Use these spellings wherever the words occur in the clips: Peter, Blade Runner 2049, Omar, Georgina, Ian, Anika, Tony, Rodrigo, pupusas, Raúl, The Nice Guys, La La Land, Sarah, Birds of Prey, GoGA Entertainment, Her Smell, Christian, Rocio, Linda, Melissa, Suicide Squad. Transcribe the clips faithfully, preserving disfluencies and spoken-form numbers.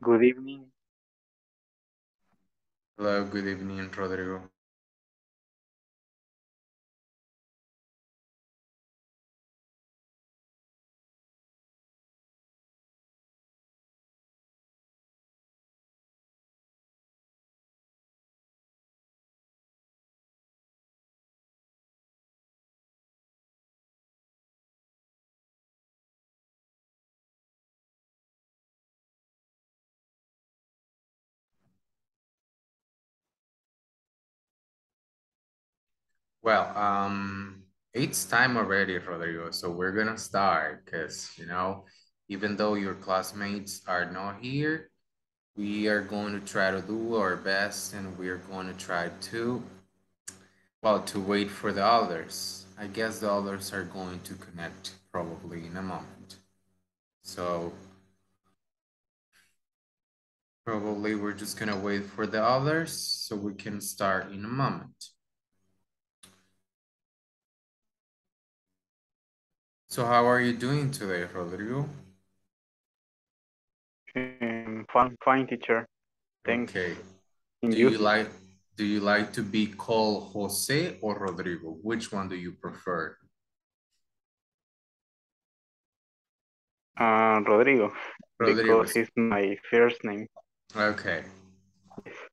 Good evening. Hello, good evening, Rodrigo. Well, um, it's time already, Rodrigo, so we're gonna start because, you know, even though your classmates are not here, we are going to try to do our best and we are going to try to, well, to wait for the others. I guess the others are going to connect probably in a moment. So probably we're just gonna wait for the others so we can start in a moment. So how are you doing today, Rodrigo? Um, fine, fine, teacher. Thanks. Okay. Do you, you like do you like to be called Jose or Rodrigo? Which one do you prefer? Uh, Rodrigo, Rodrigo, because it's my first name. Okay.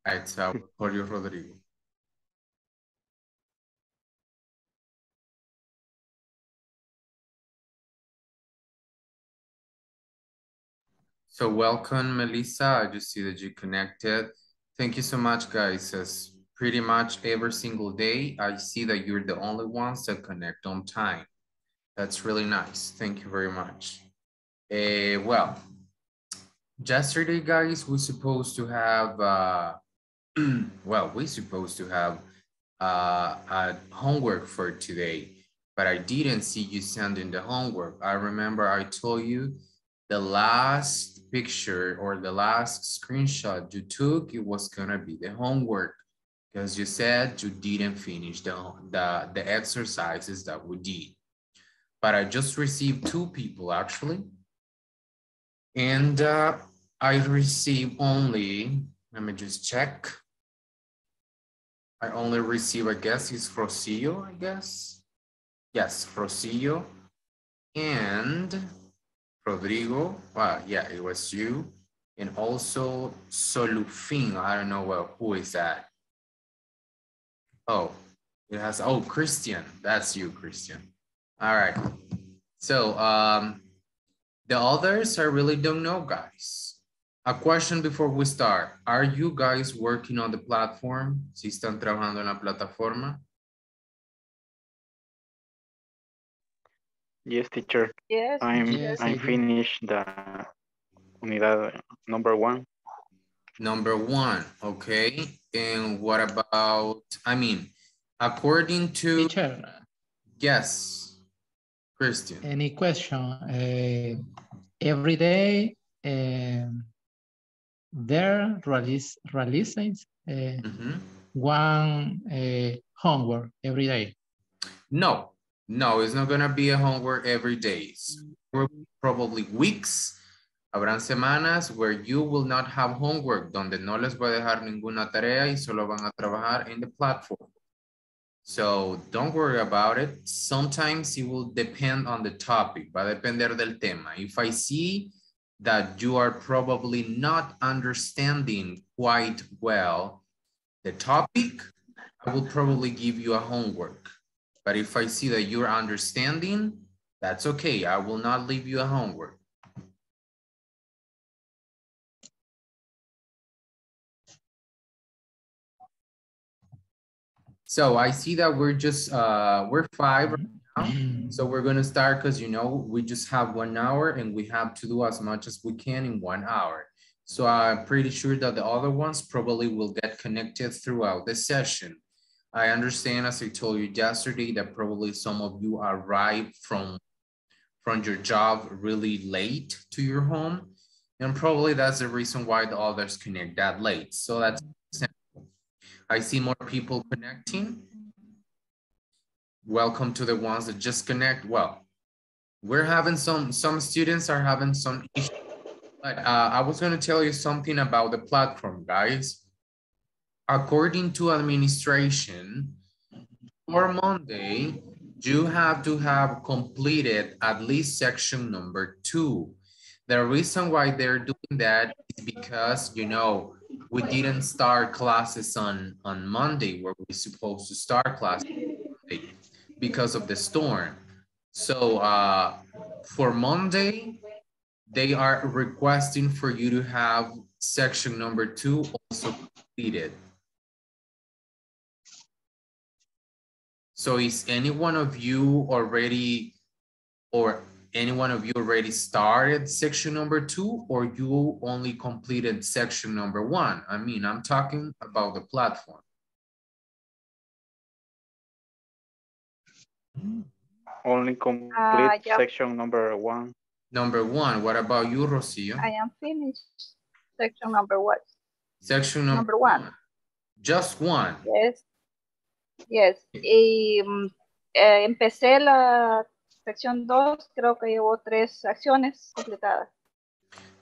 Right, so I'll call you Rodrigo. So welcome, Melissa. I just see that you connected. Thank you so much, guys. As pretty much every single day, I see that you're the only ones that connect on time. That's really nice. Thank you very much. Uh, well, yesterday, guys, we're supposed to have, uh, well, we're supposed to have uh, a homework for today, but I didn't see you sending the homework. I remember I told you the last picture or the last screenshot you took, it was gonna be the homework because you said you didn't finish the, the, the exercises that we did. But I just received two people actually. And uh, I received only, let me just check. I only received, I guess it's Rocio, I guess. Yes, Rocio and Rodrigo, well, yeah, it was you. And also Solufin, I don't know well, who is that? Oh, it has, oh, Christian, that's you, Christian. All right, so um, the others, I really don't know, guys. A question before we start. Are you guys working on the platform? Si están trabajando en la plataforma? Yes, teacher. Yes, I'm yes, I'm finished the unidad number one. Number one, okay. And what about, I mean, according to... Teacher. Yes, Christian. Any question? Uh, every day, uh, they're release, releasing uh, mm-hmm. one uh, homework every day. No. No, it's not gonna be a homework every day. We're probably weeks, habrán semanas where you will not have homework, donde no les voy a dejar ninguna tarea y solo van a trabajar in the platform. So don't worry about it. Sometimes it will depend on the topic, va a depender del tema. If I see that you are probably not understanding quite well the topic, I will probably give you a homework. But if I see that you're understanding, that's okay. I will not leave you a homework. So I see that we're just, uh, we're five right now. So we're gonna start because you know, we just have one hour and we have to do as much as we can in one hour. So I'm pretty sure that the other ones probably will get connected throughout the session. I understand, as I told you yesterday, that probably some of you arrived from, from your job really late to your home. And probably that's the reason why the others connect that late. So that's, I see more people connecting. Welcome to the ones that just connect. Well, we're having some, some students are having some issues But uh, I was going to tell you something about the platform, guys. According to administration, for Monday, you have to have completed at least section number two. The reason why they're doing that is because, you know, we didn't start classes on, on Monday where we're supposed to start classes because of the storm. So uh, for Monday, they are requesting for you to have section number two also completed. So is any one of you already, or any one of you already started section number two, or you only completed section number one? I mean, I'm talking about the platform. Only complete uh, yeah. section number one. Number one, what about you, Rocio? I am finished section number what? Section num number one. Just one? Yes. Yes, y eh, empecé la sección dos, creo que llevo tres acciones completadas.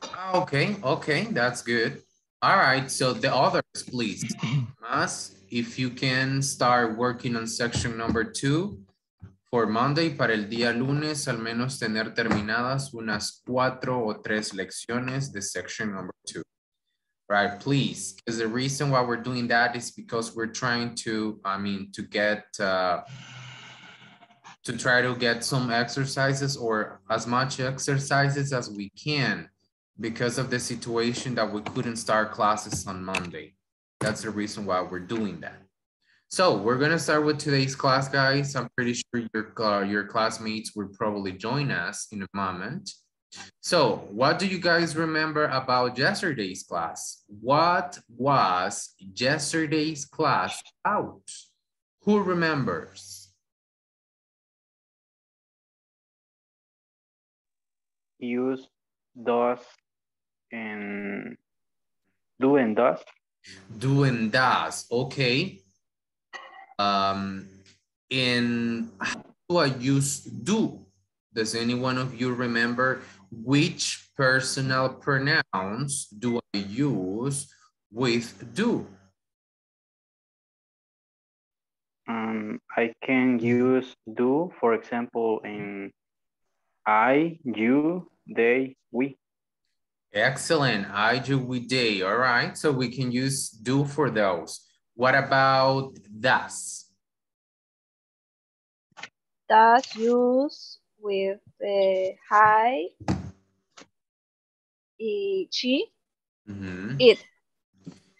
Ah, okay, okay, that's good. All right, so the others, please. Mas, if you can start working on section number two for Monday, para el día lunes, al menos tener terminadas unas cuatro o tres lecciones de section number two. Right, please, because the reason why we're doing that is because we're trying to, I mean, to get, uh, to try to get some exercises or as much exercises as we can because of the situation that we couldn't start classes on Monday. That's the reason why we're doing that. So we're gonna start with today's class, guys. I'm pretty sure your, uh, your classmates will probably join us in a moment. So what do you guys remember about yesterday's class? What was yesterday's class about? Who remembers? Use, does, and do and does. Do and does, okay. Um, and how do I use do? Does any one of you remember which personal pronouns do I use with do? Um, I can use do, for example, in I, you, they, we. Excellent. I, you, we, they. All right. So we can use do for those. What about does? Does use with uh, hi, he, she, mm-hmm. it.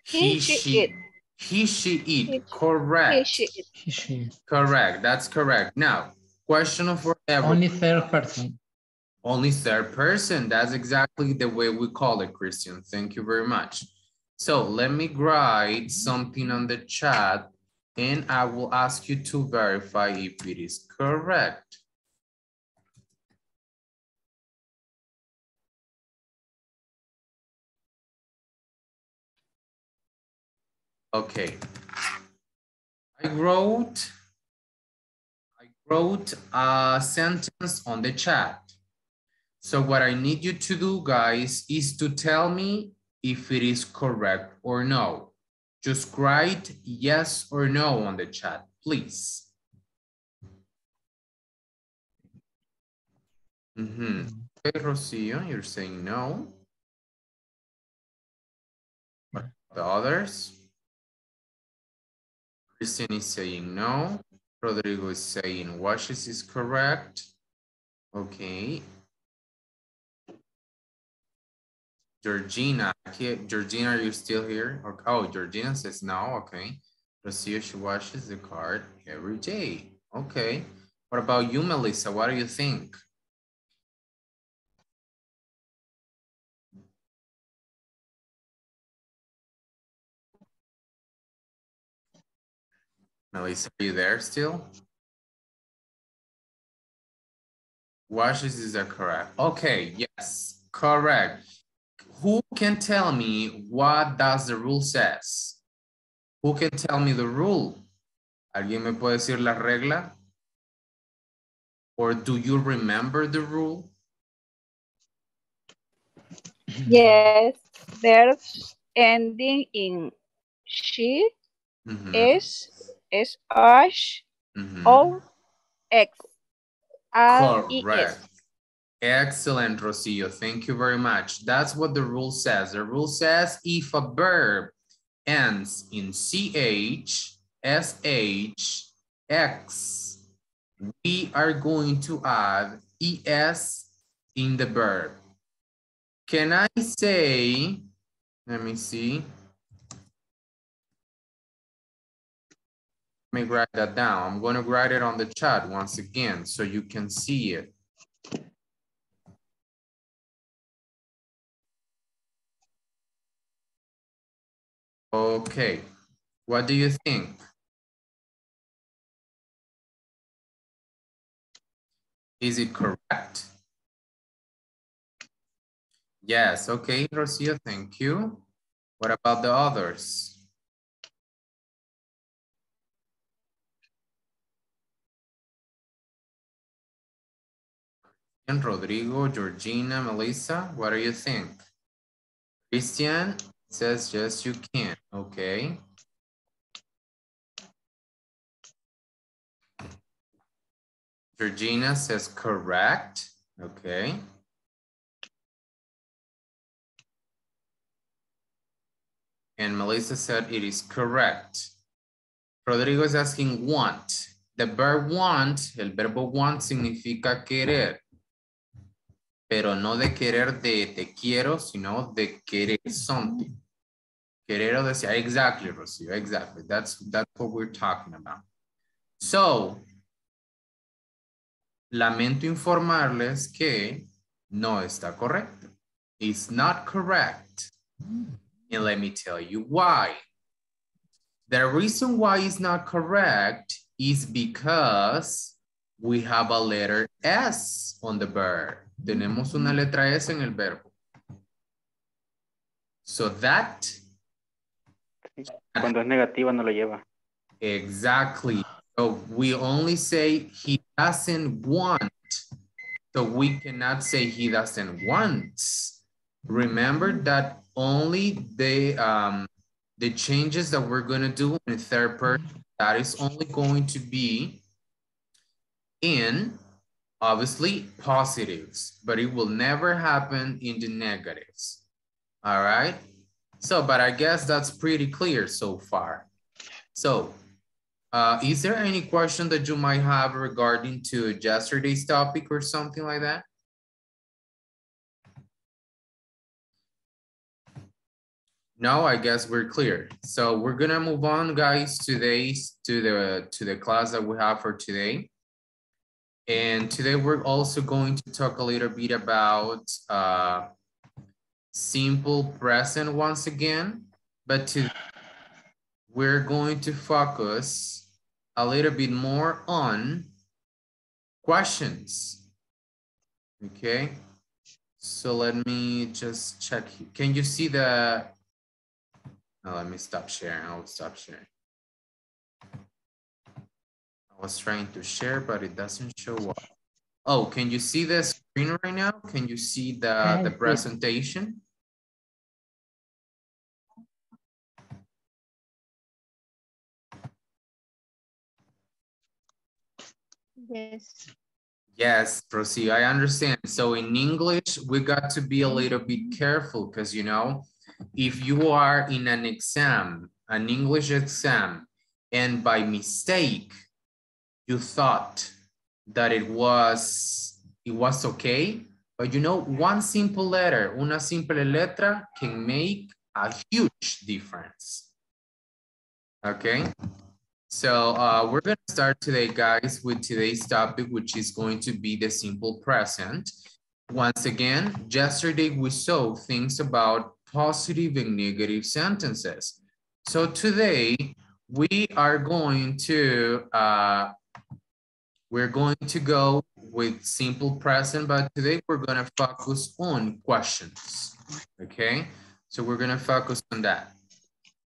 He, he she, she, it. He, she, it. He, correct. He, she, it. He, she. Correct. That's correct. Now, question for everyone. Only third person. Only third person. That's exactly the way we call it, Christian. Thank you very much. So let me write something on the chat, and I will ask you to verify if it is correct. Okay, I wrote, I wrote a sentence on the chat. So what I need you to do, guys, is to tell me if it is correct or no. Just write yes or no on the chat, please. Mm-hmm. Okay, Rocio, you're saying no. What about the others? Christian is saying no. Rodrigo is saying washes is correct. Okay. Georgina, Georgina, are you still here? Oh, Georgina says no, okay. Rocio, she washes the car every day. Okay. What about you, Melissa? What do you think? Melissa, are you there still? Washes is that correct? Okay, yes, correct. Who can tell me what does the rule says? Who can tell me the rule? ¿Alguien me puede decir la regla? Or do you remember the rule? Yes, verbs ending in she, mm-hmm. s, s, h, mm-hmm. o, x, r, e, s. Excellent, Rocio. Thank you very much. That's what the rule says. The rule says if a verb ends in ch, sh, x, we are going to add es in the verb. Can I say, let me see. Let me write that down. I'm going to write it on the chat once again so you can see it. Okay, what do you think? Is it correct? Yes, okay, Rocio, thank you. What about the others? And Rodrigo, Georgina, Melissa, what do you think? Christian? Says yes, you can. Okay. Georgina says correct. Okay. And Melissa said it is correct. Rodrigo is asking want. The verb want, el verbo want significa querer. Pero no de querer de te quiero, sino de querer something. Exactly, Rocio, exactly. That's, that's what we're talking about. So, lamento informarles que no está correcto. It's not correct. And let me tell you why. The reason why it's not correct is because we have a letter S on the verb. Tenemos una letra S en el verbo. So that... Cuando es negativa no lo lleva. Exactly. So we only say he doesn't want. So we cannot say he doesn't want. Remember that only the, um, the changes that we're going to do in third person, that is only going to be in, obviously, positives. But it will never happen in the negatives. All right? So, but I guess that's pretty clear so far. So, uh, is there any question that you might have regarding to yesterday's topic or something like that? No, I guess we're clear. So we're gonna move on, guys, today's to the to the class that we have for today. And today we're also going to talk a little bit about uh, simple present once again, but to, we're going to focus a little bit more on questions, okay? So let me just check. Can you see the, no, let me stop sharing, I'll stop sharing. I was trying to share, but it doesn't show up. Oh, can you see the screen right now? Can you see the, the presentation? Yes. Yes, Rocio, I understand. So in English, we got to be a little bit careful because, you know, if you are in an exam, an English exam, and by mistake, you thought that it was, it was okay, but you know, one simple letter, una simple letra can make a huge difference, okay? So uh, we're gonna start today, guys, with today's topic, which is going to be the simple present. Once again, yesterday we saw things about positive and negative sentences. So today we are going to, uh, We're going to go with simple present, but today we're going to focus on questions, okay? So we're going to focus on that.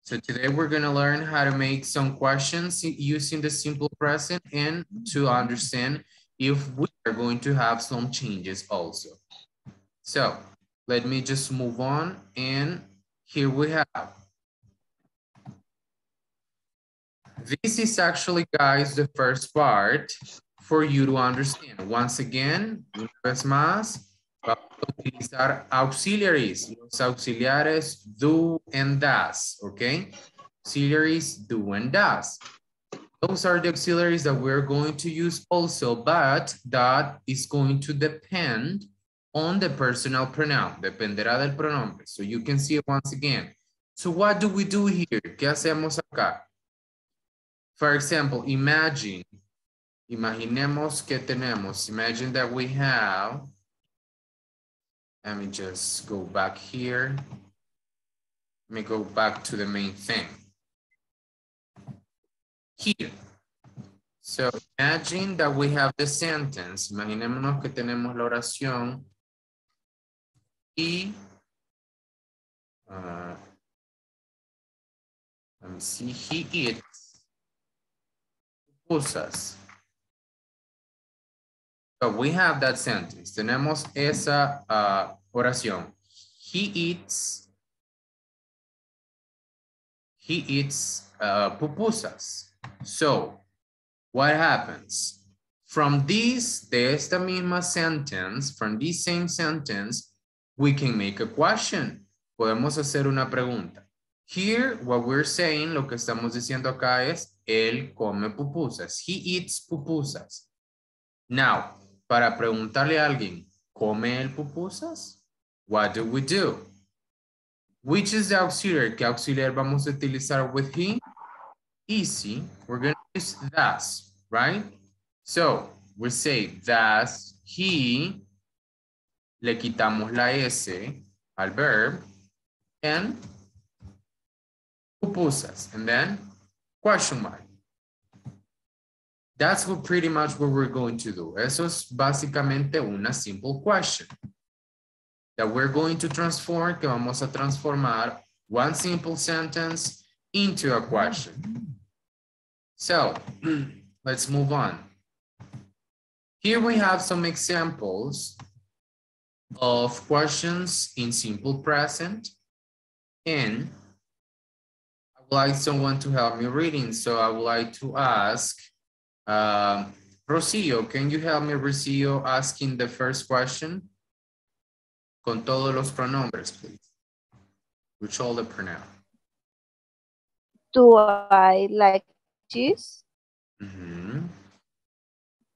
So today we're going to learn how to make some questions using the simple present and to understand if we are going to have some changes also. So Let me just move on. And here we have. This is actually, guys, the first part for you to understand. Once again, una vez más, vamos a utilizar auxiliaries. Los auxiliares do and does, okay? Auxiliaries do and does. Those are the auxiliaries that we're going to use also, but that is going to depend on the personal pronoun. Dependerá del pronombre. So you can see it once again. So what do we do here? ¿Qué hacemos acá? For example, imagine. Imaginemos que tenemos. Imagine that we have. Let me just go back here. Let me go back to the main thing. Here. So imagine that we have the sentence. Imaginémonos que tenemos la oración. Y. Uh, let me see. He eats pupusas. So we have that sentence. Tenemos esa uh, oración. He eats. He eats uh, pupusas. So what happens? From this, de esta misma sentence, from this same sentence, we can make a question. Podemos hacer una pregunta. Here, what we're saying, lo que estamos diciendo acá es, él come pupusas. He eats pupusas. Now, para preguntarle a alguien, ¿come él pupusas? What do we do? Which is the auxiliary? ¿Qué auxiliar vamos a utilizar with he? Easy. We're going to use does, right? So, we say does he, le quitamos la S al verb, and pupusas, and then question mark. That's what pretty much what we're going to do. Eso es básicamente una simple question that we're going to transform, que vamos a transformar one simple sentence into a question. So let's move on. Here we have some examples of questions in simple present, and I would like someone to help me reading. So I would like to ask, Uh, Rocio, can you help me, Rocio, asking the first question? Con todos los pronombres, please. With all the pronoun. Do I like cheese? Mm-hmm.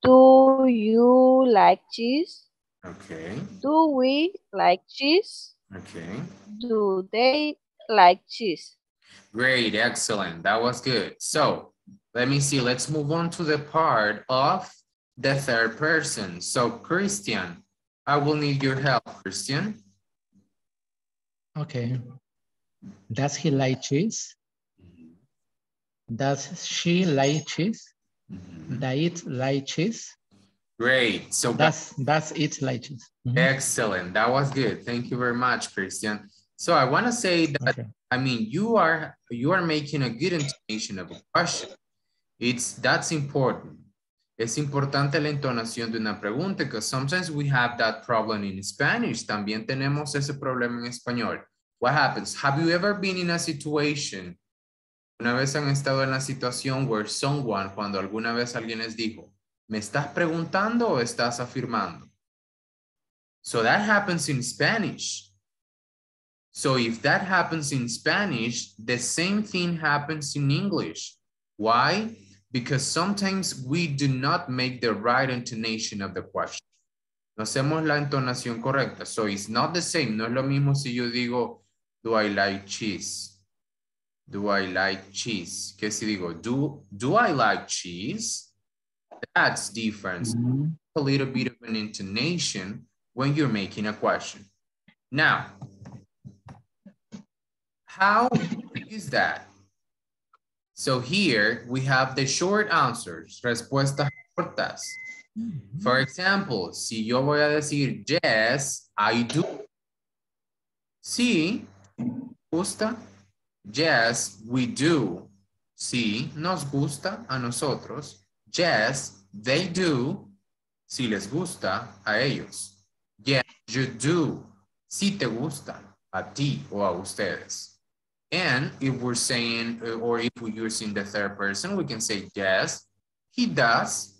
Do you like cheese? Okay. Do we like cheese? Okay. Do they like cheese? Great, excellent. That was good. So, let me see, let's move on to the part of the third person. So, Christian, I will need your help, Christian. Okay. Does he like cheese? Mm-hmm. Does she like cheese? Mm-hmm. Does it like cheese? Great. So, does, does it like cheese? Mm-hmm. Excellent. That was good. Thank you very much, Christian. So, I want to say that, okay. I mean, you are, you are making a good intonation of a question. It's, that's important. Es importante la entonación de una pregunta, because sometimes we have that problem in Spanish. También tenemos ese problema en español. What happens? Have you ever been in a situation? Una vez han estado en la situación where someone, cuando alguna vez alguien les dijo, ¿me estás preguntando o estás afirmando? So that happens in Spanish. So if that happens in Spanish, the same thing happens in English. Why? Because sometimes we do not make the right intonation of the question. No hacemos la entonación correcta. So it's not the same. No es lo mismo si yo digo, do I like cheese? Do I like cheese? Que si digo, do, do I like cheese? That's different. Mm-hmm. A little bit of an intonation when you're making a question. Now, how is that? So here we have the short answers, respuestas cortas. Mm-hmm. For example, si yo voy a decir, yes, I do. Sí, gusta. Yes, we do. Sí, nos gusta a nosotros. Yes, they do. Sí, les gusta a ellos. Yes, you do. si te gustan, a ti o a ustedes. And if we're saying, or if we're using the third person, we can say, yes, he does.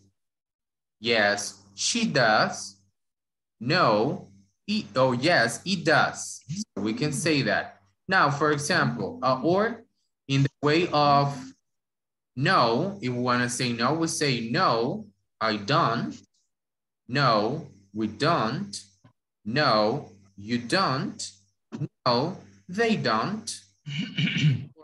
Yes, she does. No, he, oh yes, he does. So we can say that. Now, for example, uh, or in the way of no, if we wanna say no, we say, no, I don't. No, we don't. No, you don't. No, they don't.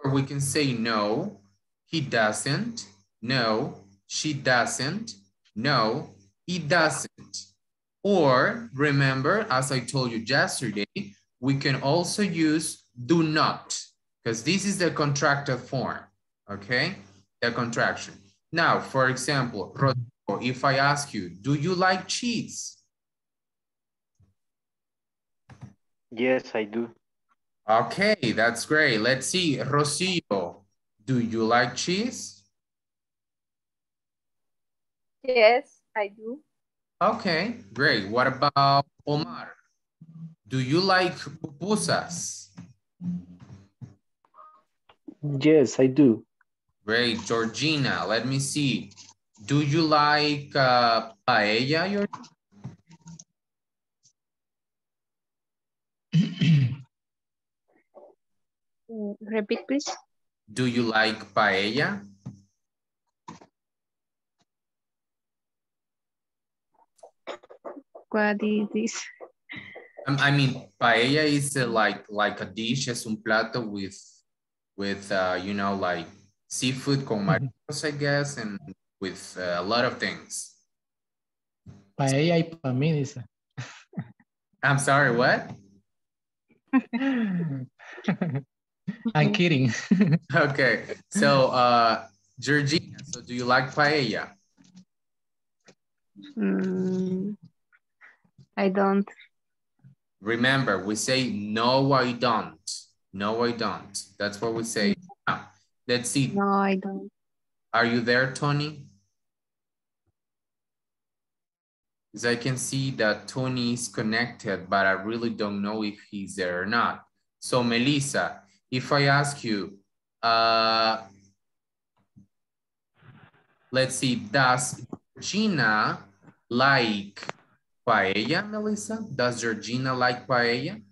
Or we can say, no, he doesn't. No, she doesn't. No, he doesn't. Or remember, as I told you yesterday, we can also use do not, because this is the contracted form, okay? The contraction. Now, for example, Rodrigo, if I ask you, do you like cheese? Yes, I do. Okay, that's great. Let's see, Rocio, do you like cheese? Yes, I do. Okay, great. What about Omar? Do you like pupusas? Yes, I do. Great, Georgina, let me see. Do you like uh, paella? Your Repeat, please. Do you like paella? What is this? I mean, paella is uh, like like a dish, es un plato with, with uh, you know, like seafood con mariscos, I guess, and with uh, a lot of things. Paella y pamidis. I'm sorry, what? I'm kidding. Okay, so uh, Georgina, so do you like paella? Mm, I don't. Remember, we say, no, I don't. No, I don't. That's what we say. Now, let's see. No, I don't. Are you there, Tony? Because I can see that Tony is connected, but I really don't know if he's there or not. So Melissa, if I ask you, uh, let's see, does Georgina like paella, Melissa? Does Georgina like paella?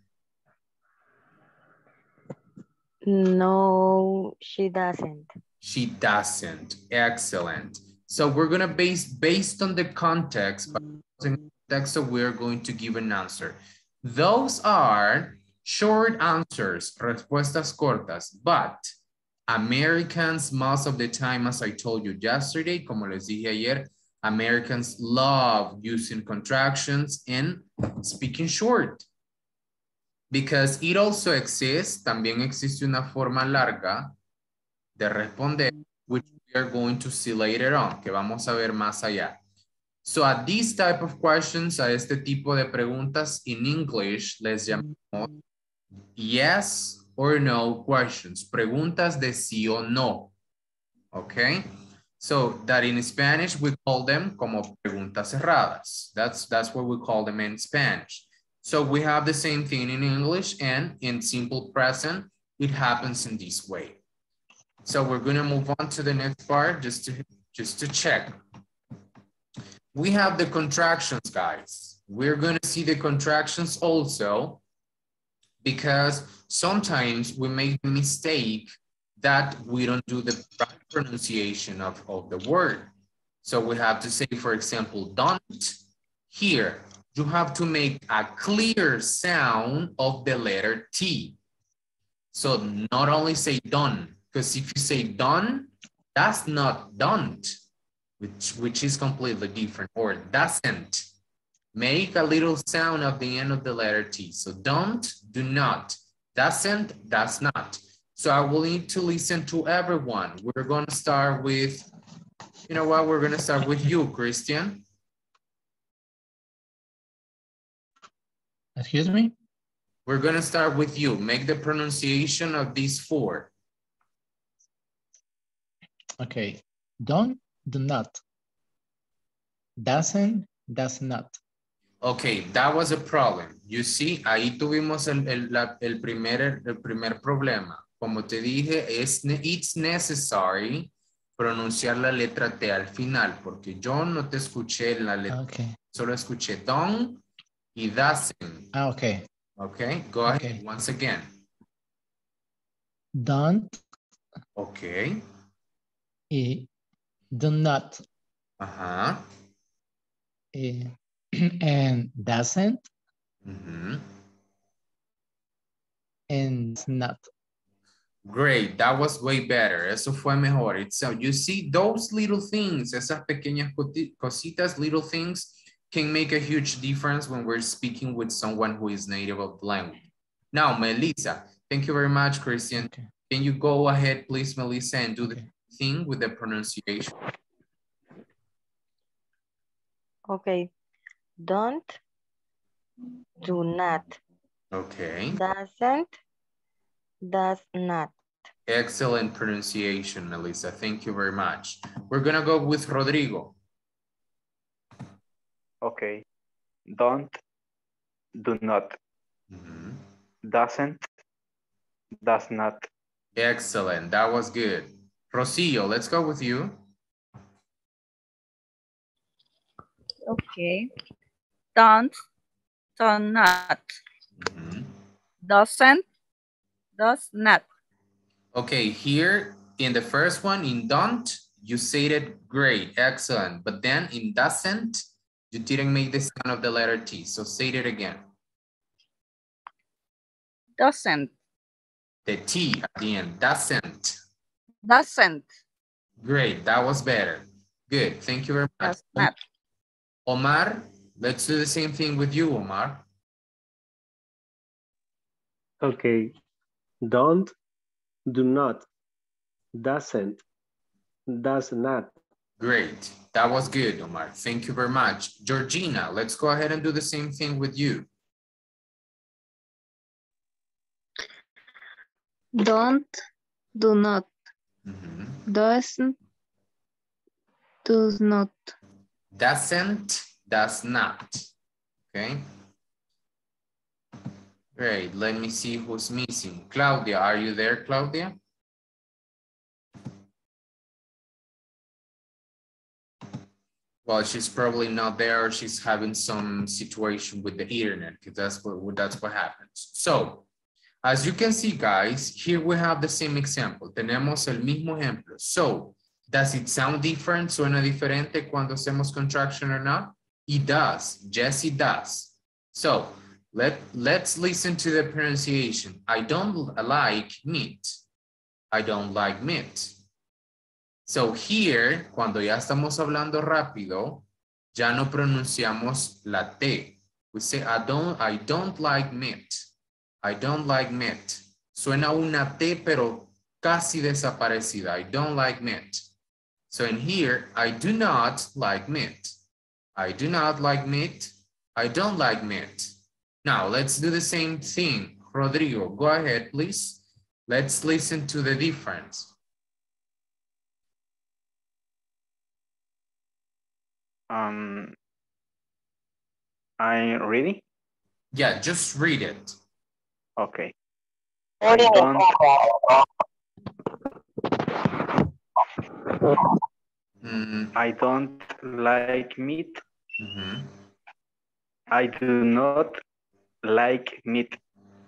No, she doesn't. She doesn't. Excellent. So we're going to base based on the context, but in context, so we're going to give an answer. Those are short answers, respuestas cortas, but Americans, most of the time, as I told you yesterday, como les dije ayer, Americans love using contractions and speaking short because it also exists, también existe una forma larga de responder, which we are going to see later on, que vamos a ver más allá. So at these type of questions, a este tipo de preguntas in English, les llamamos yes or no questions, preguntas de sí o no, okay? So that in Spanish, we call them como preguntas cerradas. That's, that's what we call them in Spanish. So we have the same thing in English, and in simple present, it happens in this way. So we're gonna move on to the next part just to, just to check. We have the contractions, guys. We're gonna see the contractions also because sometimes we make a mistake that we don't do the right pronunciation of, of the word. So we have to say, for example, don't. Here, you have to make a clear sound of the letter T. So not only say done, because if you say done, that's not don't, which, which is completely different, or doesn't. Make a little sound at the end of the letter T. So don't, do not, doesn't, does not. So I will need to listen to everyone. We're going to start with, you know what, we're going to start with you, Christian. Excuse me? We're going to start with you. Make the pronunciation of these four. Okay. Don't, do not. Doesn't, does not. Ok, that was a problem. You see, ahí tuvimos el, el, la, el, primer, el primer problema. Como te dije, es, it's necessary pronunciar la letra T al final, porque yo no te escuché la letra. Okay. Solo escuché don y doesn't. Ah, ok. Ok, go okay. ahead once again. Don't. Ok. Y do not. Ajá. Y... and doesn't mm-hmm. and not. Great, that was way better. Eso fue mejor. It's, so you see those little things, esas pequeñas cositas, little things can make a huge difference when we're speaking with someone who is native of the language. Now, Melissa, thank you very much, Christian. Okay. Can you go ahead, please, Melissa, and do the okay. thing with the pronunciation? Okay. Don't, do not. Okay. Doesn't, does not. Excellent pronunciation, Melissa. Thank you very much. We're going to go with Rodrigo. Okay. Don't, do not. Mm-hmm. Doesn't, does not. Excellent. That was good. Rocio, let's go with you. Okay. Don't, do not. Mm-hmm. Doesn't, does not. Okay, here in the first one, in don't, you said it great, excellent. But then in doesn't, you didn't make the sound of the letter T. So say it again. Doesn't. The T at the end, doesn't. Doesn't. Great, that was better. Good, thank you very much. Does not. Omar, let's do the same thing with you, Omar. Okay. Don't, do not, doesn't, does not. Great. That was good, Omar. Thank you very much. Georgina, let's go ahead and do the same thing with you. Don't, do not, mm-hmm. doesn't, does not. Doesn't, does not. Okay. Great. Let me see who's missing. Claudia, are you there, Claudia? Well, she's probably not there. She's having some situation with the internet because that's what that's what happens. So, as you can see, guys, here we have the same example. Tenemos el mismo ejemplo. So. Does it sound different? Suena diferente cuando hacemos contraction or not? It does. Yes, it does. So let, let's listen to the pronunciation. I don't like meat. I don't like meat. So here, cuando ya estamos hablando rápido, ya no pronunciamos la T. We say, I don't, I don't like meat. I don't like meat. Suena una T, pero casi desaparecida. I don't like meat. So in here, I do not like meat. I do not like meat. I don't like meat. Now let's do the same thing. Rodrigo, go ahead, please. Let's listen to the difference. Um, I'm ready? Yeah, just read it. Okay. I don't... Mm-hmm. I don't like meat. Mm-hmm. I do not like meat.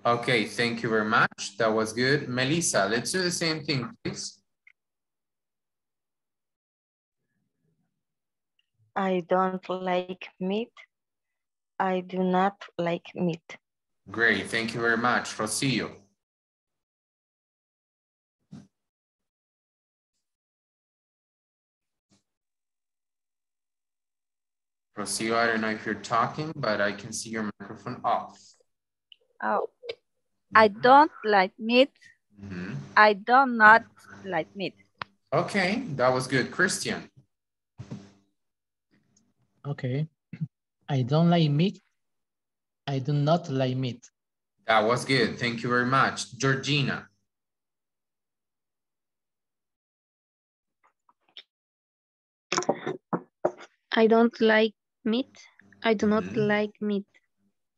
Okay, thank you very much. That was good. Melissa, let's do the same thing, please. I don't like meat. I do not like meat. Great, thank you very much. Rocio. Rocio, I don't know if you're talking, but I can see your microphone off. Oh, I don't like meat. Mm-hmm. I do not like meat. Okay, that was good. Christian. Okay. I don't like meat. I do not like meat. That was good. Thank you very much. Georgina. I don't like meat. I do not mm. like meat.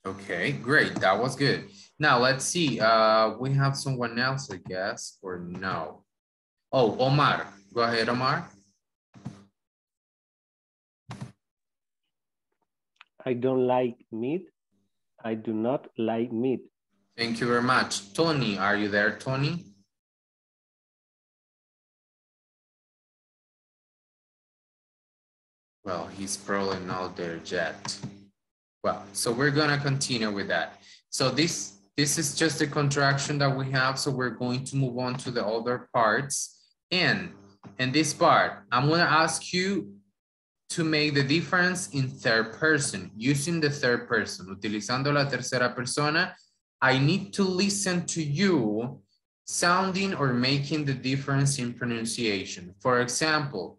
Okay, great. That was good. Now, let's see. Uh, we have someone else, I guess, or no. Oh, Omar. Go ahead, Omar. I don't like meat. I do not like meat. Thank you very much. Tony, are you there, Tony? Well, he's probably not there yet. Well, so we're gonna continue with that. So this, this is just the contraction that we have. So we're going to move on to the other parts. And in this part, I'm gonna ask you to make the difference in third person, using the third person, utilizando la tercera persona. I need to listen to you sounding or making the difference in pronunciation. For example,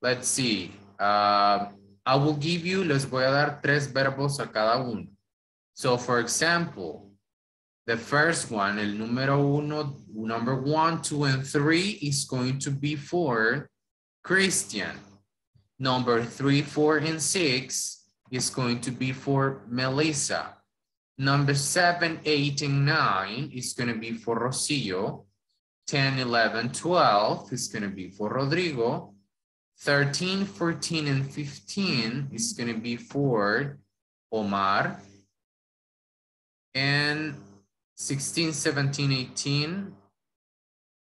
let's see. Uh, I will give you, les voy a dar tres verbos a cada uno. So for example, the first one, el número uno, number one, two, and three is going to be for Christian. Number three, four, and six is going to be for Melissa. Number seven, eight, and nine is going to be for Rocio. ten, eleven, twelve is going to be for Rodrigo. thirteen, fourteen, and fifteen is going to be for Omar. And sixteen, seventeen, eighteen,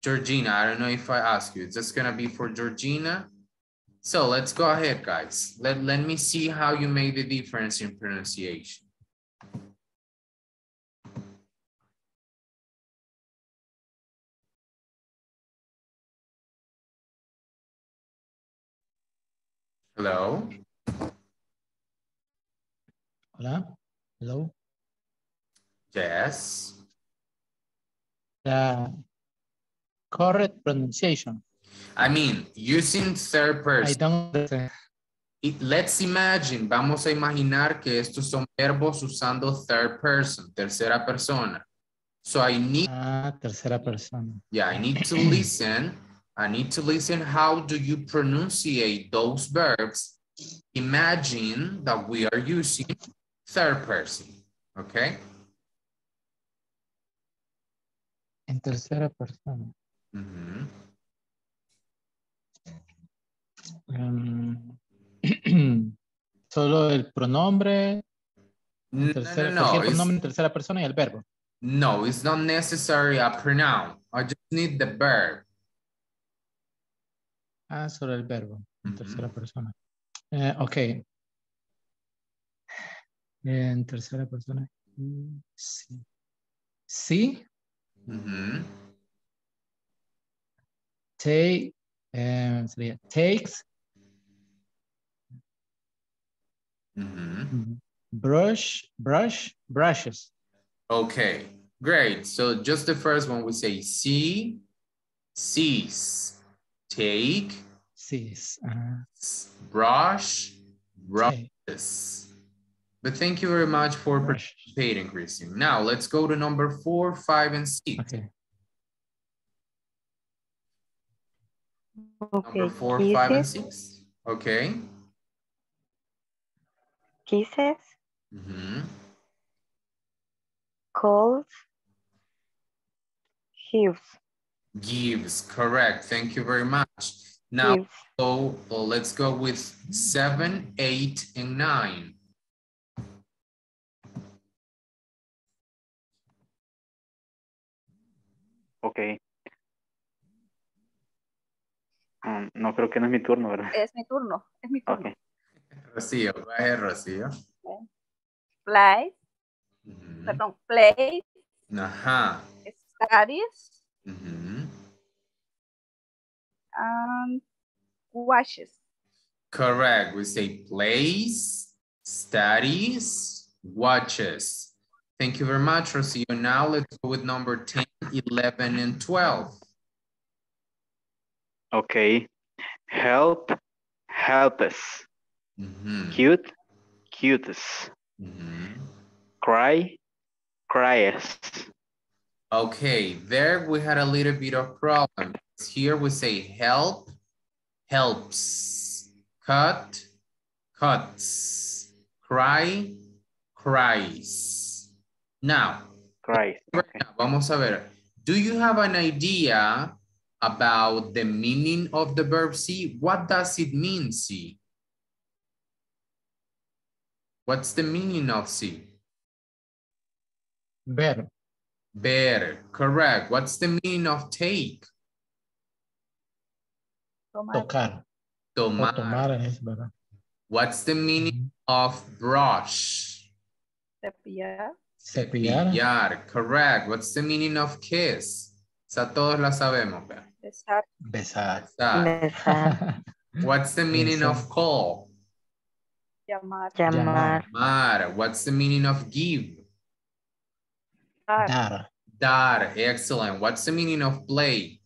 Georgina. I don't know if I ask you. It's just going to be for Georgina. So let's go ahead, guys. Let, let me see how you make the difference in pronunciation. Hello. Hola. Hello. Yes. The correct pronunciation. I mean, using third person. I don't understand. It, let's imagine, vamos a imaginar que estos son verbos usando third person, tercera persona. So I need. Ah, tercera persona. Yeah, I need to listen. I need to listen, how do you pronunciate those verbs? Imagine that we are using third person, okay? En tercera persona. Mm-hmm. um, solo el pronombre. No, tercera, no, no. El pronombre en tercera persona y el verbo. No, it's not necessary a pronoun. I just need the verb. Ah, sobre el verbo, en tercera mm-hmm. persona. Eh, ok. En tercera persona. Sí. Sí. Mm-hmm. Take. Eh, sería takes. Mm-hmm. Brush. Brush. Brushes. Ok. Great. So just the first one, we say see. Sees. Take, Cis, uh, brush, brushes. But thank you very much for brush. participating, Christian. Now let's go to number four, five, and six. Okay. Number four, kisses. five, and six. Okay. Kisses. Mm-hmm. Calls. Heaves. Gives, correct. Thank you very much. Now, yes. so, so let's go with seven, eight, and nine. Okay. Um, no, creo que no es mi turno, ¿verdad? Es mi turno. Es mi turno. Okay. Rocío, vaya, Rocío. Play. Mm-hmm. Perdón, play. Ajá. Studies. Mm-hmm. Um, washes. Correct. We say plays, studies, watches. Thank you very much, Rocio. Now let's go with number ten, eleven, and twelve. Okay. Help, help us. Mm-hmm. Cute, cute us. Mm-hmm. Cry, cry us. Okay, there we had a little bit of problem. Here we say help, helps, cut, cuts, Cry, cries. Now, cries. Okay. Vamos a ver. Do you have an idea about the meaning of the verb see? What does it mean, see? What's the meaning of see? Ver. Ver, correct. What's the meaning of take? Tocar. Tomar. Tomar es verdad. What's the meaning of brush? Cepillar. Cepillar. Cepillar, correct. What's the meaning of kiss? Esa todos la sabemos. Besar. Besar. Besar. What's the meaning Besar. Of call? Llamar. Llamar. Llamar. What's the meaning of give? Dar. Dar. Dar, excellent. What's the meaning of play?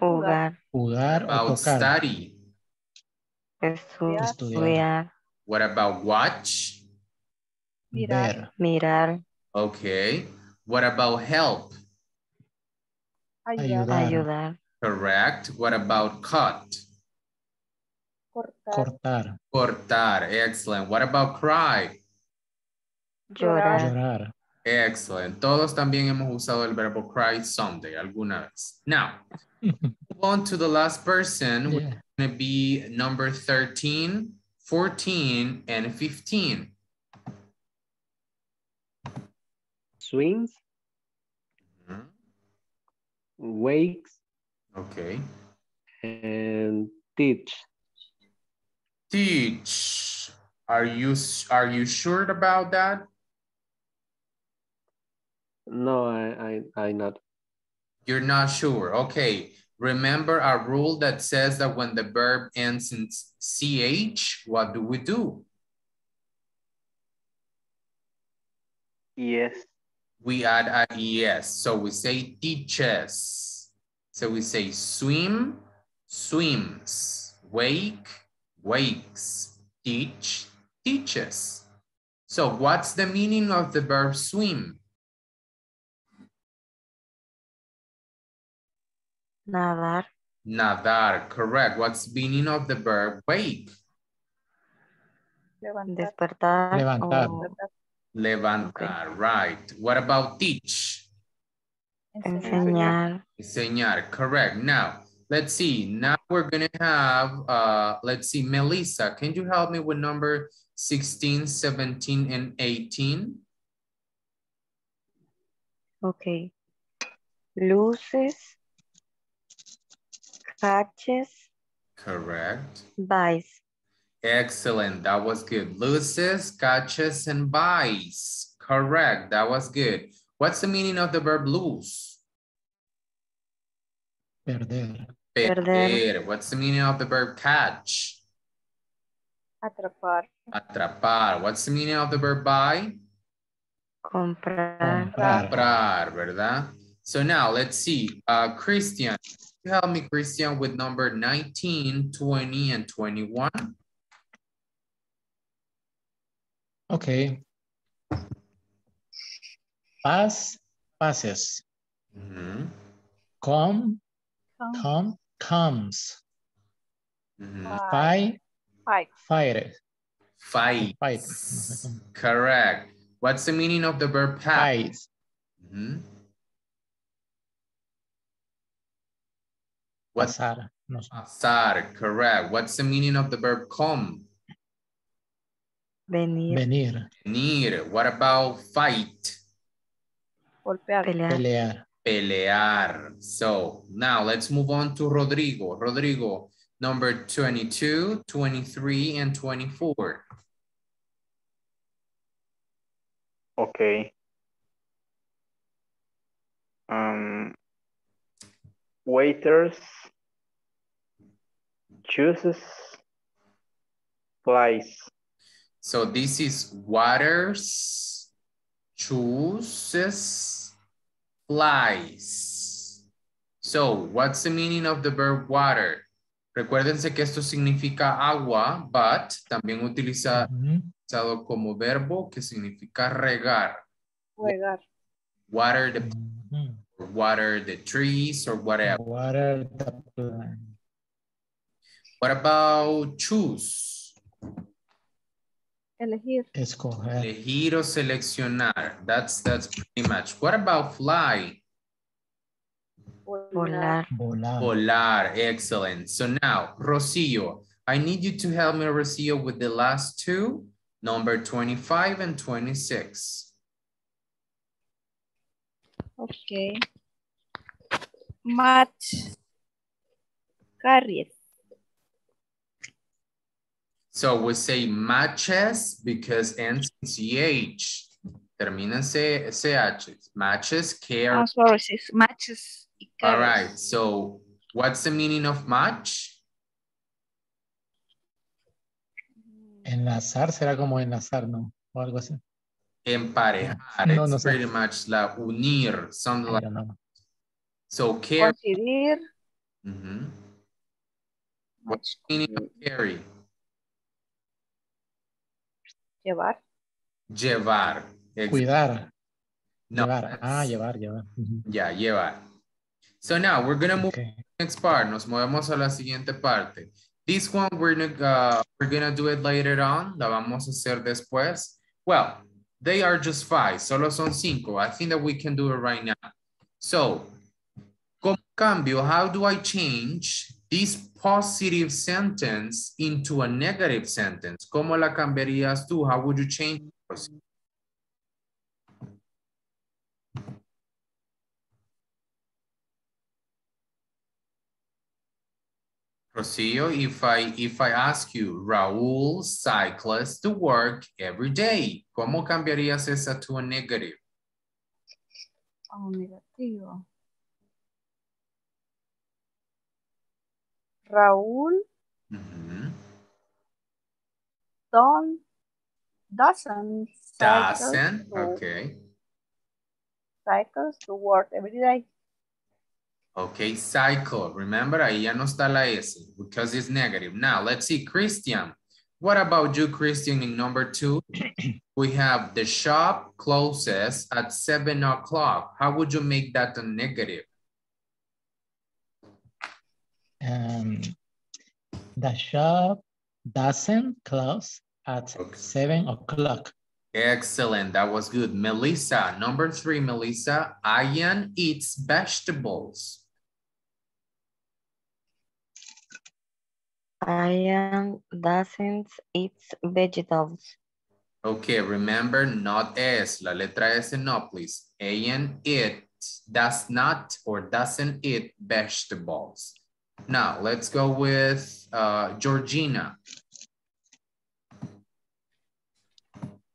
Jugar. Jugar about o tocar. Study. Estudiar. What about watch? Mirar. Mirar. Okay. What about help? Ayudar. Ayudar. Correct. What about cut? Cortar. Cortar. Cortar. Excellent. What about cry? Llorar. Llorar. Excellent. Todos también hemos usado el verbo cry someday, alguna vez. Now, move on to the last person. Yeah. Going to be number thirteen, fourteen, and fifteen. Swings. Mm-hmm. Wakes. Okay. And teach. Teach. Are you, are you sure about that? No, I, I, I not. You're not sure. Okay. Remember a rule that says that when the verb ends in C H, what do we do? Yes. We add a E S. So we say teaches. So we say swim, swims. Wake, wakes. Teach, teaches. So what's the meaning of the verb swim? Nadar. Nadar, correct. What's the meaning of the verb wake? Despertar. Levantar. Oh. Levantar, okay. Right. What about teach? Enseñar. Enseñar, correct. Now, let's see. Now we're going to have, uh, let's see, Melissa, can you help me with number sixteen, seventeen, and eighteen? Okay. Luces. Catches. Correct. Buys. Excellent. That was good. Loses, catches, and buys. Correct. That was good. What's the meaning of the verb lose? Perder. Perder. What's the meaning of the verb catch? Atrapar. Atrapar. What's the meaning of the verb buy? Comprar. Comprar, ¿verdad? So now let's see. Uh, Christian. Help me, Christian, with number nineteen, twenty, and twenty-one. Okay. Pass, passes. Mm-hmm. Come, come, come, comes. Mm-hmm. Fight, fight, fight, fight. Fight. Correct. What's the meaning of the verb pass? Mm-hmm. What's Sarah? No. Pasar, correct. What's the meaning of the verb come? Venir. Venir. Venir. What about fight? Golpear. Pelear. Pelear. So now let's move on to Rodrigo. Rodrigo, number twenty-two, twenty-three, and twenty-four. Okay. Um. Waiters, juices, flies. So this is waters, juices, flies. So what's the meaning of the verb water? Recuérdense que esto significa agua, but también utiliza, mm-hmm. utilizado como verbo que significa regar. Regar. Water the mm-hmm. water the trees or whatever. Water the plant. What about choose? Elegir. It's called cool, yeah. Elegir or seleccionar. That's that's pretty much. What about fly? Volar. Volar. Volar. Excellent. So now, Rocio, I need you to help me, Rocio, with the last two, number twenty-five and twenty-six. Okay. Match carriers. So we say matches because ends in C H. Termina C H. Matches, care. Oh, sorry, it's matches. All right. So what's the meaning of match? Enlazar será como enlazar, ¿no? O algo así. Emparejar. Yeah. No, no, it's no, pretty no. much la unir. Something like that. So care. Mm-hmm. What's the meaning of carry? Llevar. Llevar. Cuidar. No. Llevar. Ah, llevar, llevar. Uh-huh. Yeah, llevar. So now we're going to move okay. to the next part. Nos movemos a la siguiente parte. This one we're, uh, we're going to do it later on. La vamos a hacer después. Well, they are just five. Solo son cinco. I think that we can do it right now. So, como cambio, how do I change this positive sentence into a negative sentence? ¿Cómo la cambiarías tú? How would you change it? Rocio, if I, if I ask you, Raúl cycles to work every day. ¿Cómo cambiarías esa to a negative? Oh, negativo. Raúl mm-hmm. don't, doesn't, doesn't, to, okay. cycles to work every day. Okay, cycle. Remember, ahí ya no está la S because it's negative. Now, let's see, Christian. What about you, Christian, in number two? We have the shop closes at seven o'clock. How would you make that a negative? Um, the shop doesn't close at okay. seven o'clock. Excellent. That was good. Melissa, number three, Melissa. Ian eats vegetables. Ian doesn't eat vegetables. Okay, remember, not S. La letra S no, please. Ian it does not or doesn't eat vegetables. Now, let's go with uh, Georgina.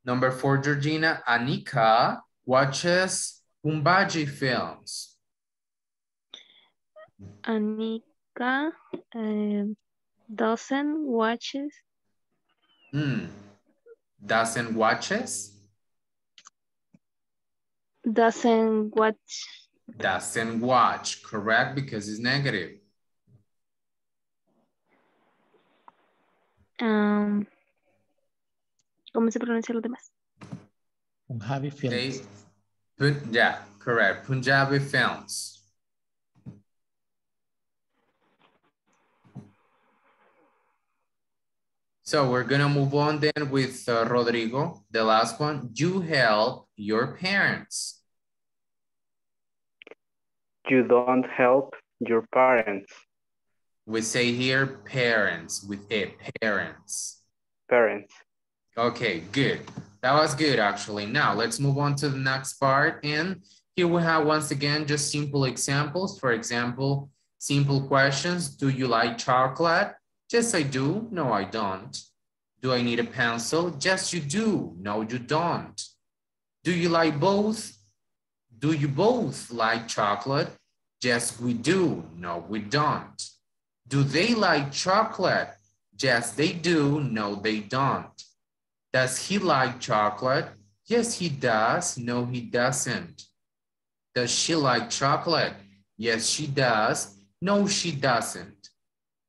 Number four, Georgina. Anika watches Umbaji films. Anika uh, doesn't watches. Mm. Doesn't watches? Doesn't watch. Doesn't watch, correct, because it's negative. Um, ¿Cómo se pronuncia los demás? Punjabi films. They, yeah, correct. Punjabi films. So we're going to move on then with uh, Rodrigo, the last one. You help your parents. You don't help your parents. We say here parents with a parents. Parents. Okay, good. That was good, actually. Now let's move on to the next part. And here we have once again just simple examples. For example, simple questions. Do you like chocolate? Yes, I do. No, I don't. Do I need a pencil? Yes, you do. No, you don't. Do you like both? Do you both like chocolate? Yes, we do. No, we don't. Do they like chocolate? Yes, they do. No, they don't. Does he like chocolate? Yes, he does. No, he doesn't. Does she like chocolate? Yes, she does. No, she doesn't.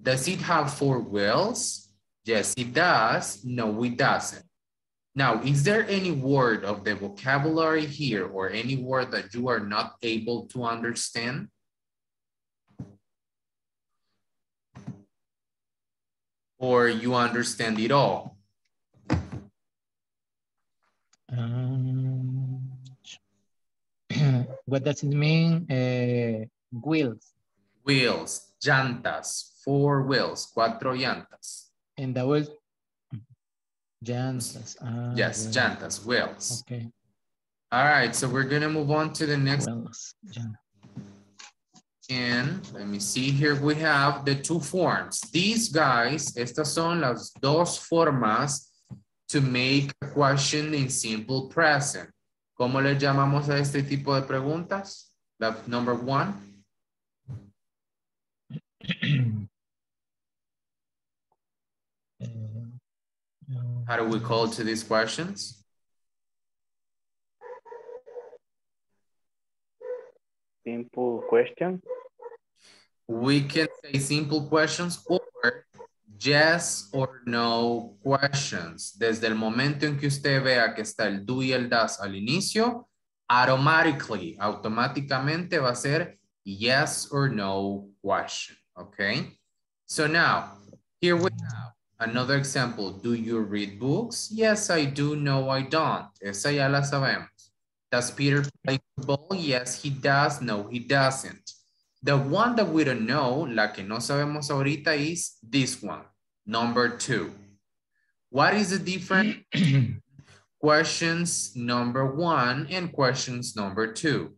Does it have four wheels? Yes, it does. No, it doesn't. Now, is there any word of the vocabulary here or any word that you are not able to understand? Or you understand it all? Um, what does it mean? Uh, wheels. Wheels, llantas, four wheels, cuatro llantas. And the word llantas. Ah, yes, wheels. Llantas, wheels. Okay. All right, so we're gonna move on to the next. Wheels. And let me see, here we have the two forms. These guys, estas son las dos formas to make a question in simple present. ¿Cómo le llamamos a este tipo de preguntas? The number one. How do we call to these questions? Simple question. We can say simple questions or yes or no questions. Desde el momento en que usted vea que está el do y el das al inicio, automatically, automáticamente va a ser yes or no question, okay? So now, here we have another example. Do you read books? Yes, I do. No, I don't. Esa ya la sabemos. Does Peter play football? Yes, he does. No, he doesn't. The one that we don't know, la que no sabemos ahorita, is this one, number two. What is the difference between questions number one and questions number two?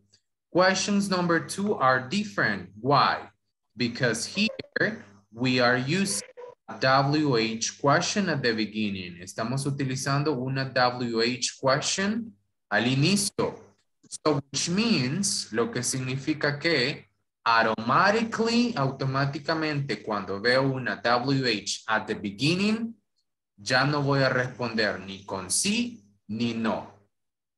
Questions number two are different. Why? Because here we are using a W H question at the beginning. Estamos utilizando una W H question al inicio. So, which means, lo que significa que automatically, automáticamente, cuando veo una W H at the beginning, ya no voy a responder ni con sí ni no.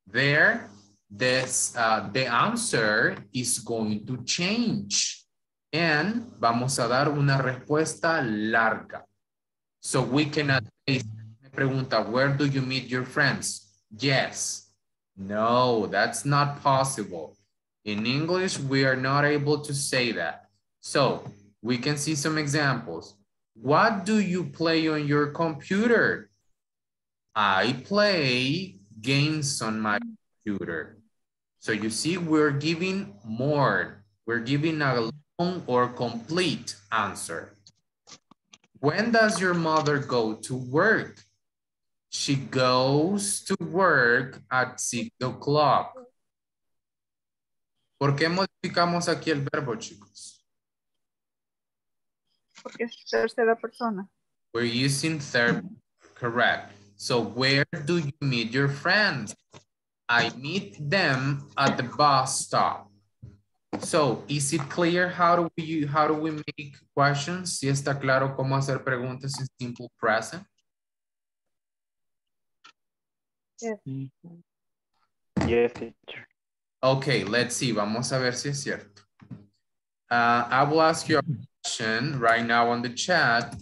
There, this, uh, the answer is going to change. And vamos a dar una respuesta larga. So, we cannot say, me pregunta, where do you meet your friends? Yes. No, that's not possible. In English, we are not able to say that. So we can see some examples. What do you play on your computer? I play games on my computer. So you see, we're giving more. We're giving a long or complete answer. When does your mother go to work? She goes to work at six o'clock. ¿Por qué modificamos aquí el verbo, chicos? Porque es tercera persona. We're using third, correct. So where do you meet your friends? I meet them at the bus stop. So is it clear how do we, how do we make questions? ¿Sí está claro cómo hacer preguntas en simple present? Yes. Yes, teacher. Okay, let's see. Vamos a ver si es cierto. Uh, I will ask you a question right now on the chat.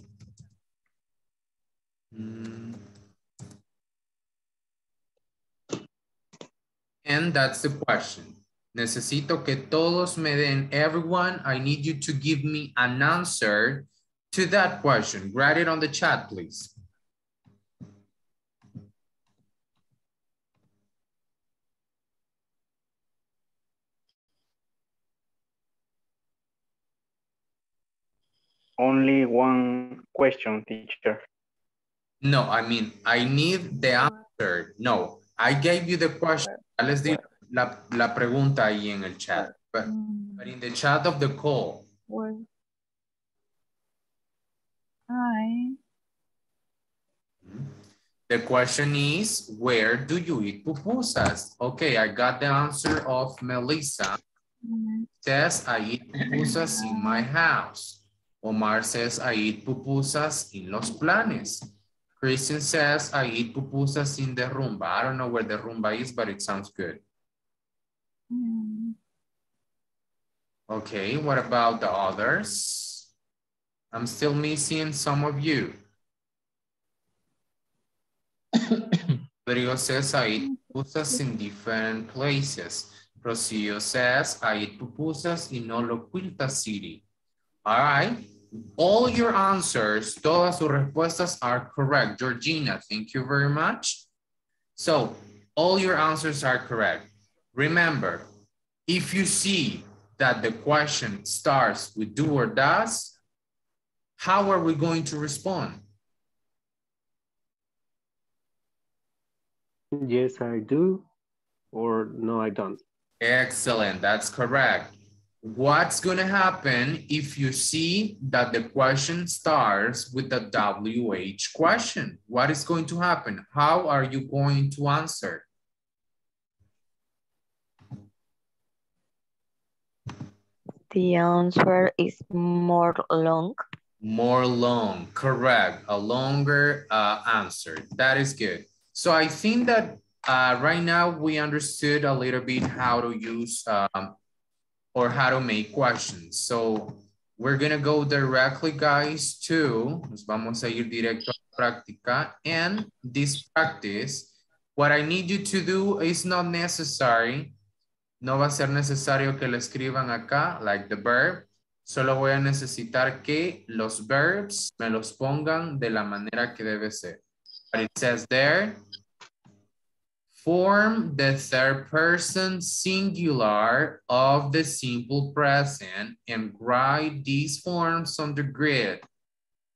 And that's the question. Necesito que todos me den, everyone, I need you to give me an answer to that question. Write it on the chat, please. Only one question, teacher. No, I mean, I need the answer. No, I gave you the question. Let's do la, la pregunta ahí en el chat. But, but in the chat of the call. Well, I... The question is, where do you eat pupusas? Okay, I got the answer of Melissa. Mm-hmm. Says, I eat pupusas in my house. Omar says, I eat pupusas in los planes. Christian says, I eat pupusas in the rumba. I don't know where the rumba is, but it sounds good. Mm. Okay, what about the others? I'm still missing some of you. Rodrigo says, I eat pupusas in different places. Rocio says, I eat pupusas in Oloquilta City. All right, all your answers, todas sus respuestas are correct. Georgina, thank you very much. So, all your answers are correct. Remember, if you see that the question starts with do or does, how are we going to respond? Yes, I do, or no, I don't. Excellent, that's correct. What's gonna happen if you see that the question starts with the W H question? What is going to happen? How are you going to answer? The answer is more long. More long, correct. A longer uh, answer, that is good. So I think that uh, right now we understood a little bit how to use um, or how to make questions. So we're gonna go directly, guys, to, nos vamos a ir directo a práctica. And this practice, what I need you to do is not necessary. No va a ser necesario que lo escriban acá, like the verb. Solo voy a necesitar que los verbs me los pongan de la manera que debe ser. But it says there, form the third person singular of the simple present and write these forms on the grid.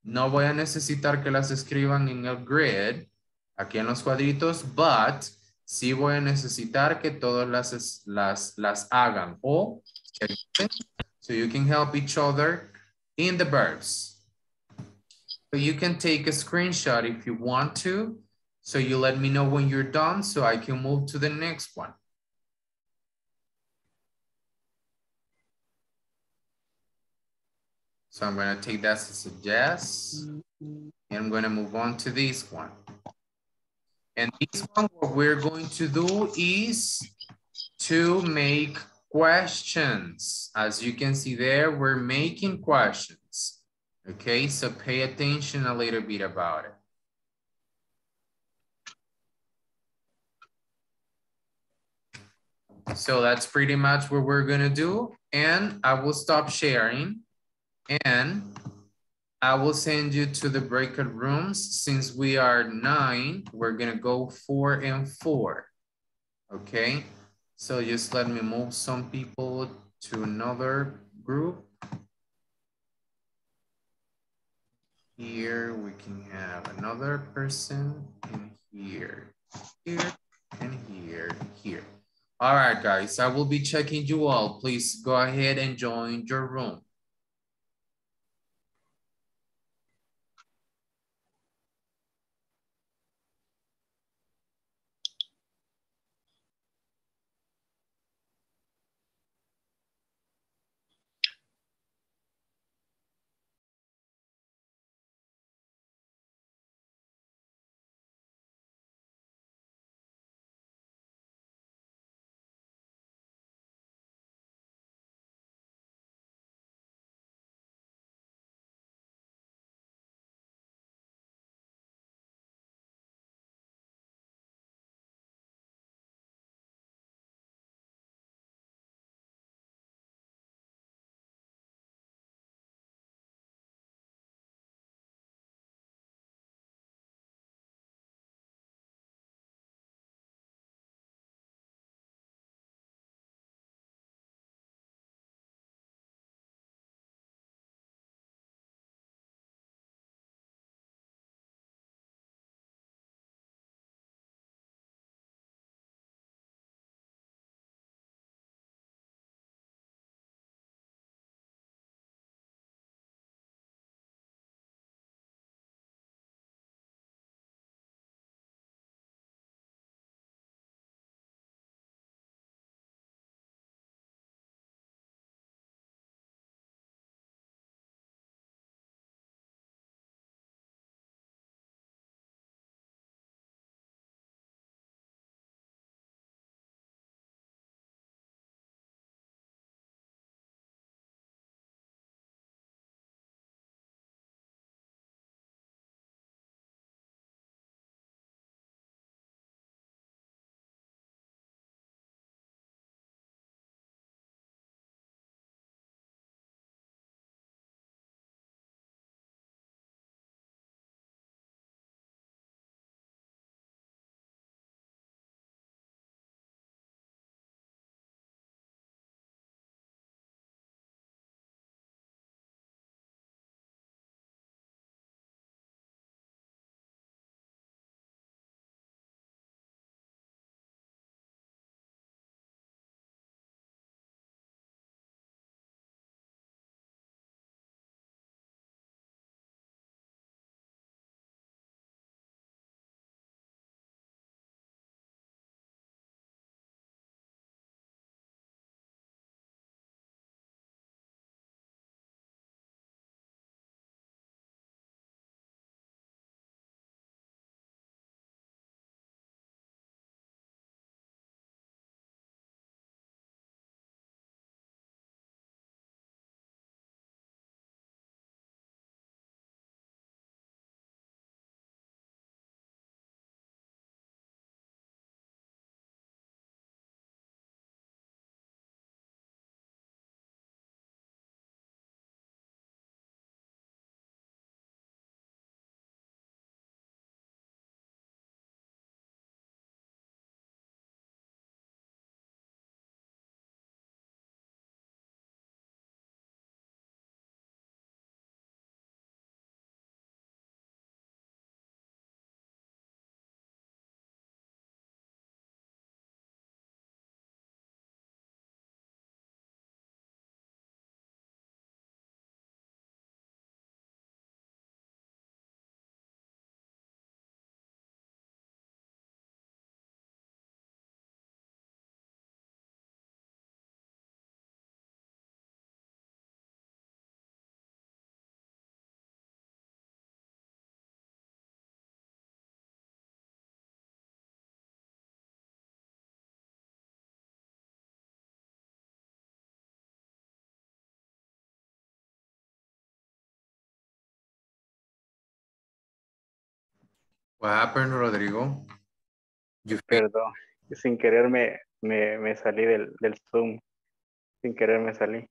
No voy a necesitar que las escriban en el grid, aquí en los cuadritos, but sí voy a necesitar que todos las, las, las hagan o so you can help each other in the verbs. So you can take a screenshot if you want to. So you let me know when you're done so I can move to the next one. So I'm gonna take that as a yes. And I'm gonna move on to this one. And this one, what we're going to do is to make questions. As you can see there, we're making questions. Okay, so pay attention a little bit about it. So that's pretty much what we're gonna do. And I will stop sharing and I will send you to the breakout rooms. Since we are nine, we're gonna go four and four, okay? So just let me move some people to another group. Here we can have another person in here, here, and here, here. All right, guys, I will be checking you all. Please go ahead and join your room. What happened, Rodrigo? You... Perdón, sin querer me, me, me salí del, del Zoom. Sin querer me salí.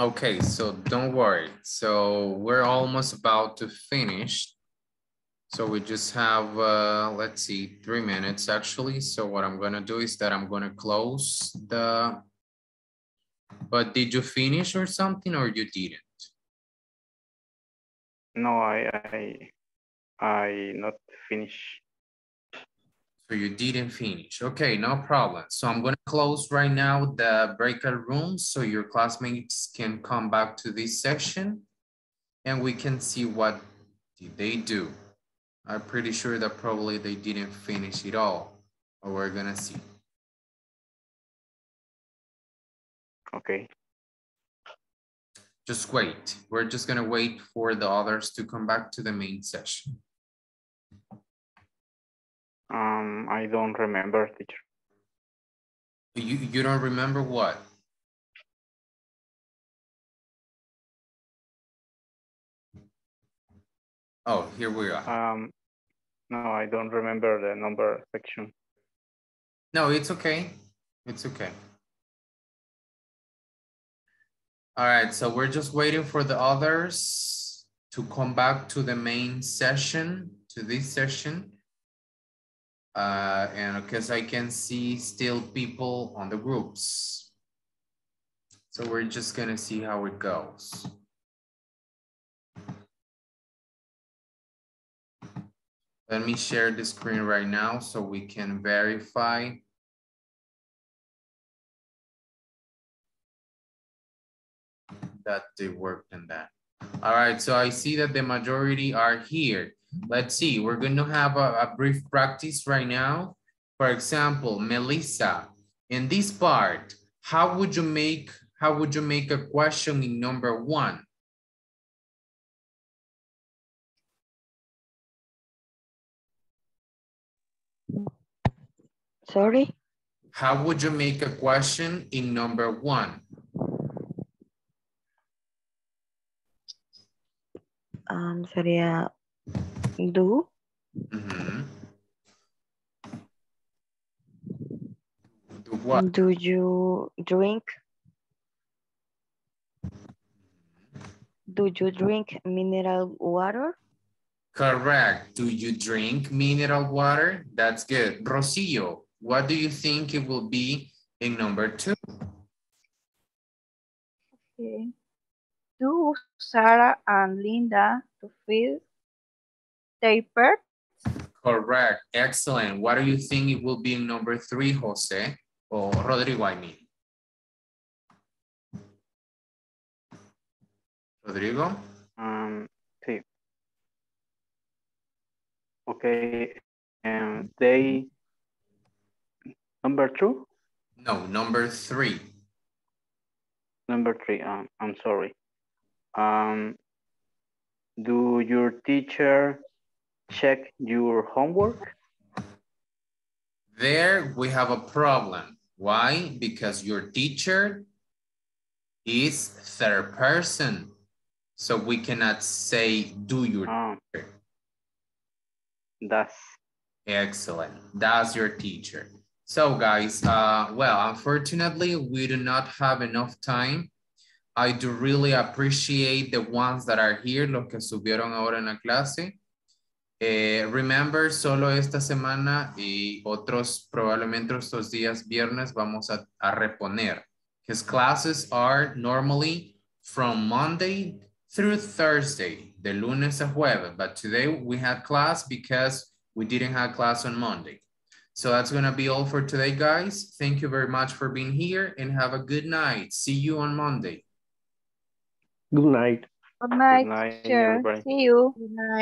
Okay, so don't worry. So we're almost about to finish. So we just have, uh, let's see, three minutes actually. So what I'm gonna do is that I'm gonna close the, but did you finish or something or you didn't? No, I, I, I not finish. So you didn't finish. Okay, no problem. So I'm gonna close right now the breakout room so your classmates can come back to this section and we can see what did they do. I'm pretty sure that probably they didn't finish it all, but we're gonna see. Okay. Just wait. We're just gonna wait for the others to come back to the main session. Um, I don't remember, teacher. You, you don't remember what? Oh, here we are. Um, no, I don't remember the number section. No, it's okay. It's okay. All right, so we're just waiting for the others to come back to the main session, to this session. Uh, and because I can see still people on the groups. So we're just gonna see how it goes. Let me share the screen right now so we can verify. That they worked in that. All right, so I see that the majority are here. Let's see, we're going to have a, a brief practice right now. For example, Melissa, in this part, how would you make, how would you make a question in number one? Sorry? How would you make a question in number one? Um, sería do. Mm-hmm. Do what? Do you drink? Do you drink mineral water? Correct. Do you drink mineral water? That's good. Rocio, what do you think it will be in number two? Okay. Do Sarah and Linda to feed their pets? Correct. Excellent. What do you think it will be in number three, Jose? Or Rodrigo, I mean. Rodrigo? Um, sí. Okay. Um, they... Number two? No, number three. Number three. Um, I'm sorry. Um, do your teacher check your homework? There we have a problem. Why? Because your teacher is third person. So we cannot say, do your um, teacher. That's. Excellent. That's your teacher. So guys, uh, well, unfortunately, we do not have enough time. I do really appreciate the ones that are here, los que subieron ahora en la clase. Eh, remember, solo esta semana y otros, probablemente estos días viernes, vamos a, a reponer. His classes are normally from Monday through Thursday, de lunes a jueves. But today we had class because we didn't have class on Monday. So that's going to be all for today, guys. Thank you very much for being here and have a good night. See you on Monday. Good night. Good night. Good night, sure. See you. Good night.